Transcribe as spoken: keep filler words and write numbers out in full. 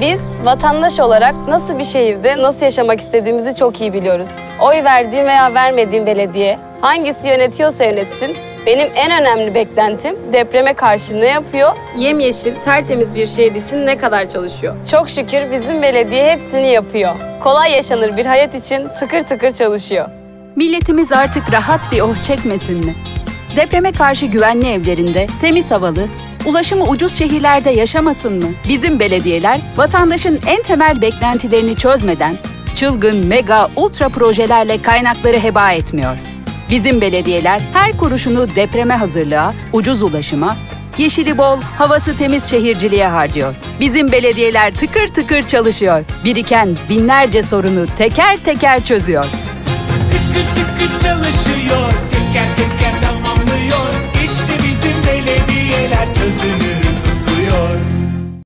Biz vatandaş olarak nasıl bir şehirde nasıl yaşamak istediğimizi çok iyi biliyoruz. Oy verdiğim veya vermediğim belediye hangisi yönetiyorsa yönetsin, benim en önemli beklentim depreme karşı ne yapıyor, yemyeşil, tertemiz bir şehir için ne kadar çalışıyor. Çok şükür bizim belediye hepsini yapıyor. Kolay yaşanır bir hayat için tıkır tıkır çalışıyor. Milletimiz artık rahat bir oh çekmesin mi? Depreme karşı güvenli evlerinde, temiz havalı, ulaşımı ucuz şehirlerde yaşamasın mı? Bizim belediyeler vatandaşın en temel beklentilerini çözmeden çılgın, mega, ultra projelerle kaynakları heba etmiyor. Bizim belediyeler her kuruşunu depreme hazırlığa, ucuz ulaşıma, yeşili bol, havası temiz şehirciliğe harcıyor. Bizim belediyeler tıkır tıkır çalışıyor. Biriken binlerce sorunu teker teker çözüyor. Tıkır tıkır çalışıyor, teker teker tamam.